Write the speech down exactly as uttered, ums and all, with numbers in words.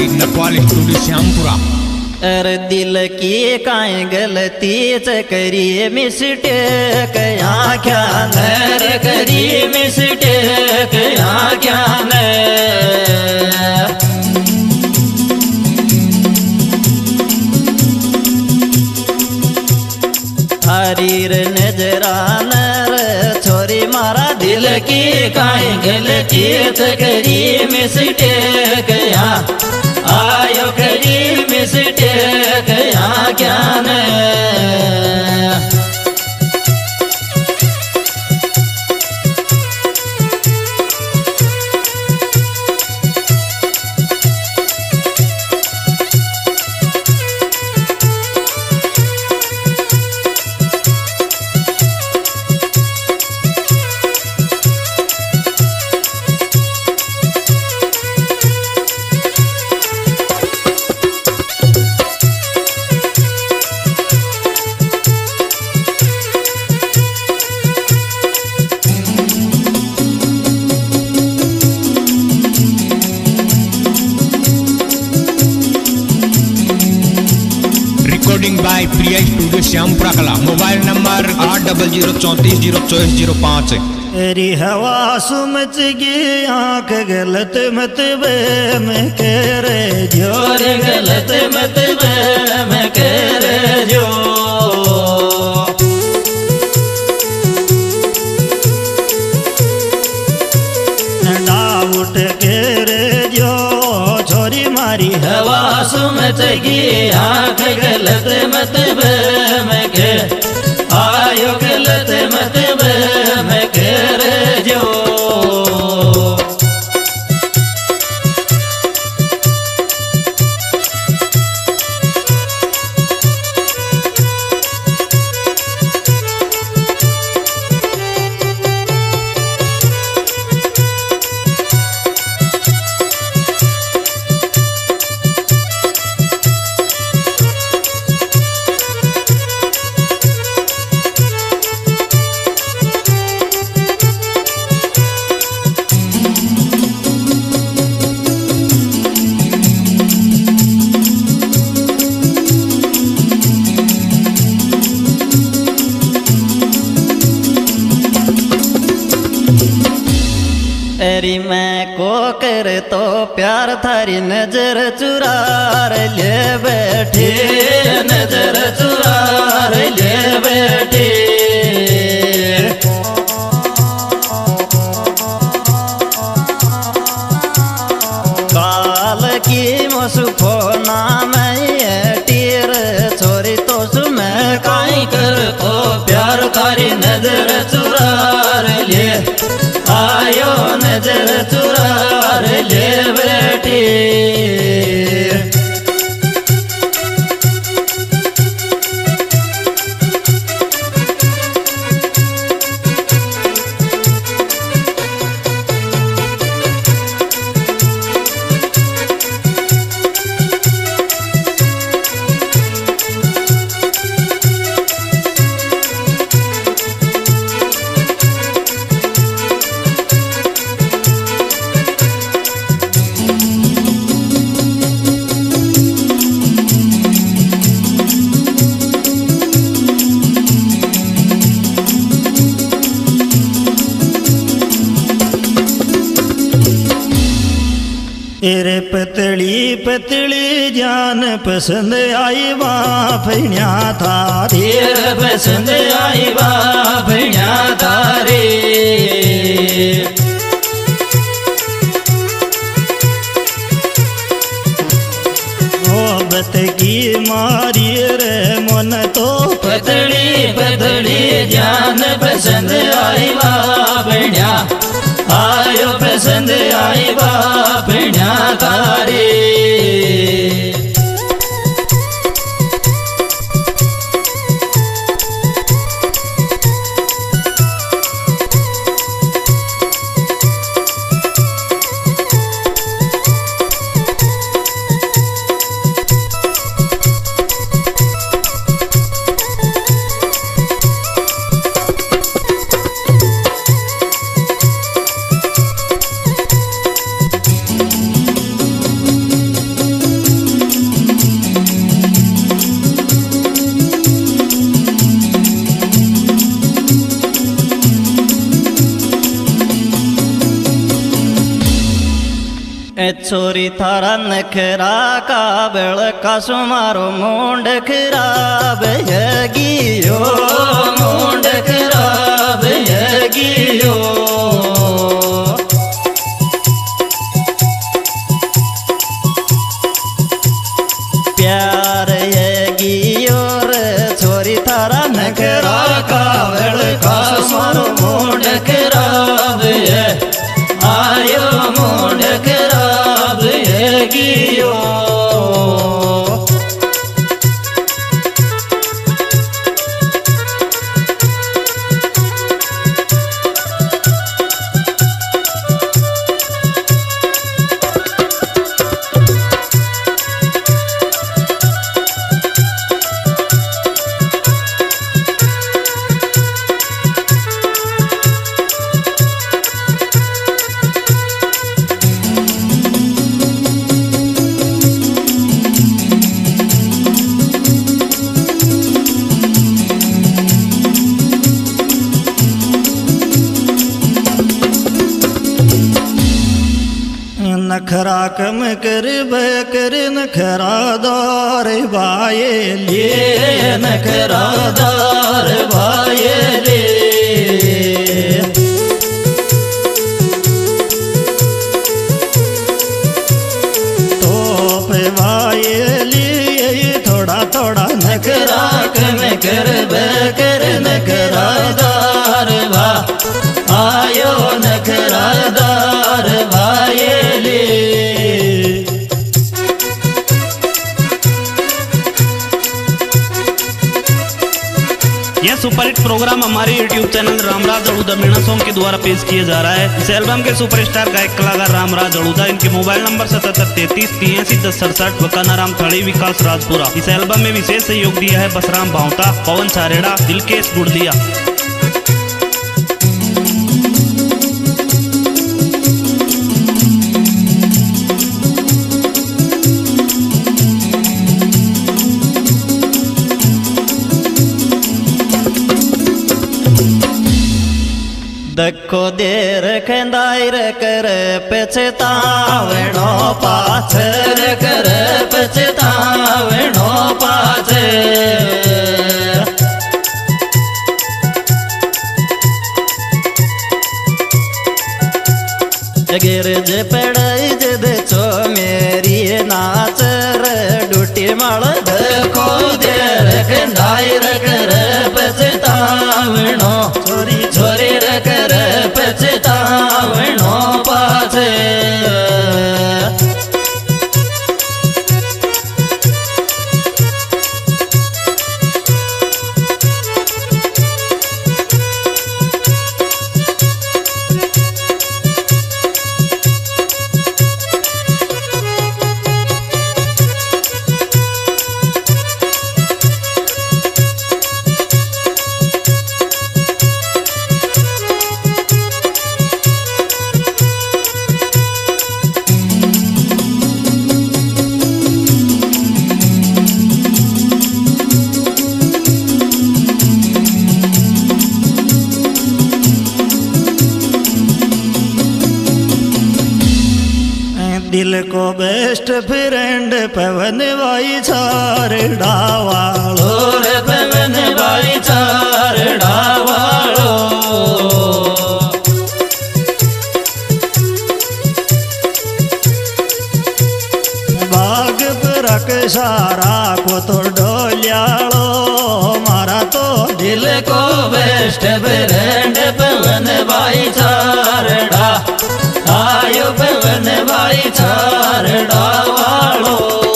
भाई नटवाली टूटी श्यामपुरा। अरे दिल की काई गलती च करी मिस्टेक, यहाँ क्या नर करी मिस्टेक, यहाँ क्या नर। हरीर नजरा नर छोरी मारा दिल की काई गलती च करी मिस्टेक, यहाँ आयो करी मिस्टेक, यहाँ क्या न। श्यामपुरा कला मोबाइल नंबर आठ डबल जीरो चौंतीस जीरो चौबीस जीरो पाँच। तेरी हवा सुमच गई आँख गलत मतबे में कह रे जोर, गलत मतबे में कह रे जो। ना उठ के रे जो छोरी मारी हवा सुमच गई आँख गलत मतबे आयो गलत मत मैं कर जो। प्यार थारी नजर चुरार ले बैठी, नजर चुरार ले बैठी। काल की मसुखो नाम टीर छोरी तो सुमें काई कर को प्यार थारी नजर चुरार ले आयो, नजर चुरार ले बैठी। तेरे पतली पतली जान पसंद आई बाप न्या तारी, तेरे पसंद आई बाप न्या तारी। मोहब्बत की मारी रे मन तो पतली पतली जान पसंद आई बाप न्या, आयो पसंद आई बाप न्या तारी। ए छोरी थारा नखरा काबल का सुमारो मूंड खराब यगियो मूंड खराब यगियो प्यार यगियो रे छोरी थारा नखरा काबल का सुमारो मूंड खराब ये आयो मूंड खराब यगियो नखरा कम कर बकर नखरा दार बाये ले नखरा दार बाये ले तोप बाये लिए थोड़ा थोड़ा नखरा कम कर बकर नखरा दार बा आयो नखरा दार बाये यह सुपरहिट प्रोग्राम हमारे YouTube channel Ramraj Aduda Meena song के द्वारा पेश किया जा रहा है। इस एल्बम के सुपरस्टार गायक कलाकार रामराज अड़ुदा, इनके मोबाइल नंबर सतहत्तर तैतीस तिरासी दस सड़सठ व कनाराम थड़ी विकास राजपुरा। इस एल्बम में विशेष सहयोग दिया है बसराम भावता, पवन सारेड़ा, दिलकेश गुड़दिया। दखो देर खेंदायर कर पछतावणो पाछर कर पछतावणो पाछे जगेर जे पड़ाई जे देचो मेरी नाचर डूटी माल दखो देर खेंदायर कर पछतावणो छोरी छोरी कर पछतावणो पाछे दिल को बेस्ट फ्रेंड पवन भाई सारेड़ा वालो रे पवन भाई सारेड़ा वालो बाग पर के सारा को तो डोलियालो मारा तो दिल को बेस्ट फ्रेंड पवन भाई सारेड़ा आयो पवन भाई सारेड़ा वालो।